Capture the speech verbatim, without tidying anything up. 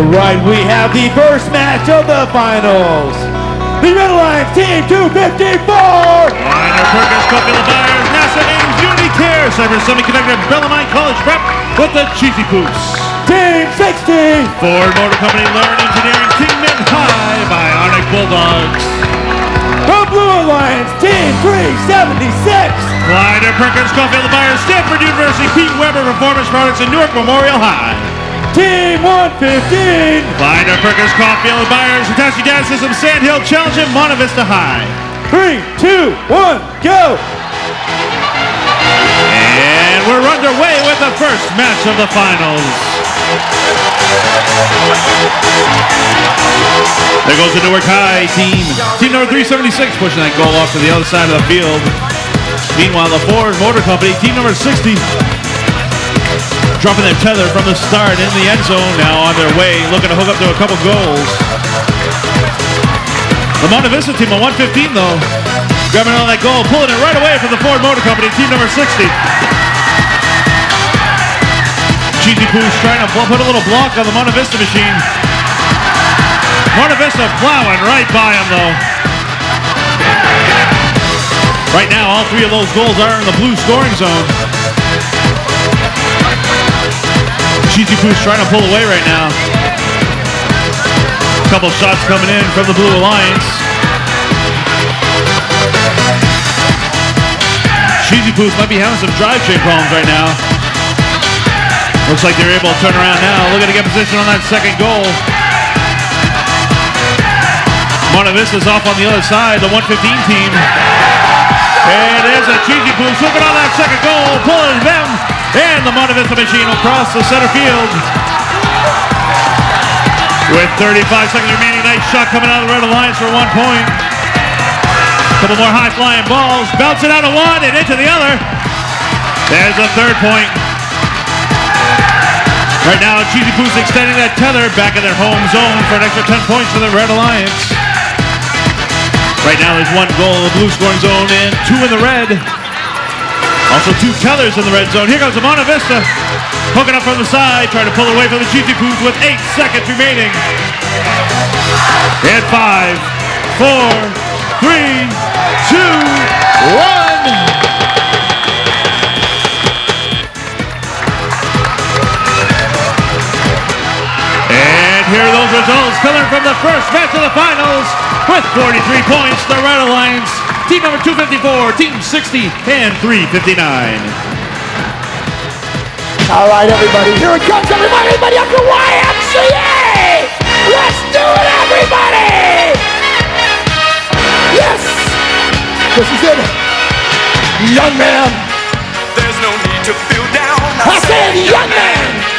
All right, we have the first match of the finals. The Red Alliance Team two fifty-four. Binder Perkins, Caulfield, Buyers, NASA Ames, Unity Care, Cypress Semiconductor, Bellamy College Prep with the Cheesy Poofs. Team sixteen. Ford Motor Company, Learn Engineering, Kingman High, Bionic Bulldogs. The Blue Alliance Team three seventy-six. Wider Perkins, Caulfield, Buyers, Stanford University, Pete Weber, Performance Products, and Newark Memorial High. Team one fifteen. Wider Perkins, Caulfield, Buyers, Natasha Dads, Sandhill, challenging Monta Vista High. Three, two, one, go! And we're underway with the first match of the finals. There goes the Newark High team. Team number three seventy-six pushing that goal off to the other side of the field. Meanwhile, the Ford Motor Company, team number sixty, dropping their tether from the start in the end zone, now on their way, looking to hook up to a couple goals. The Monta Vista team on one fifteen, though, grabbing on that goal, pulling it right away from the Ford Motor Company, team number sixty. Cheesy Poofs trying to put a little block on the Monta Vista machine. Monta Vista plowing right by him, though. Right now, all three of those goals are in the blue scoring zone. Cheesy Poofs trying to pull away right now. A couple shots coming in from the Blue Alliance. Cheesy Poofs might be having some drive chain problems right now. Looks like they're able to turn around now. Looking to get position on that second goal. Monta Vista's off on the other side, the one fifteen team. And there's a Cheesy Poofs looking on that second goal, pulling them, and the Monta Vista machine will cross the center field. With thirty-five seconds remaining, nice shot coming out of the Red Alliance for one point. Couple more high-flying balls, bouncing out of one and into the other. There's a third point. Right now, Cheesy Poofs extending that tether back in their home zone for an extra ten points for the Red Alliance. Right now there's one goal in the blue scoring zone and two in the red. Also two tethers in the red zone. Here comes the Monta Vista, hooking up from the side, trying to pull away from the Cheesy Poofs with eight seconds remaining. And five, four, three, two, one. And here are those results coming from the first match of the finals. With forty-three points, the Red Alliance, team number two fifty-four, team sixty, and three fifty-nine. All right, everybody, here it comes, everybody, everybody up to Y M C A! Let's do it, everybody! Yes! This is it. Young man. There's no need to feel down. I, I said, young man. man.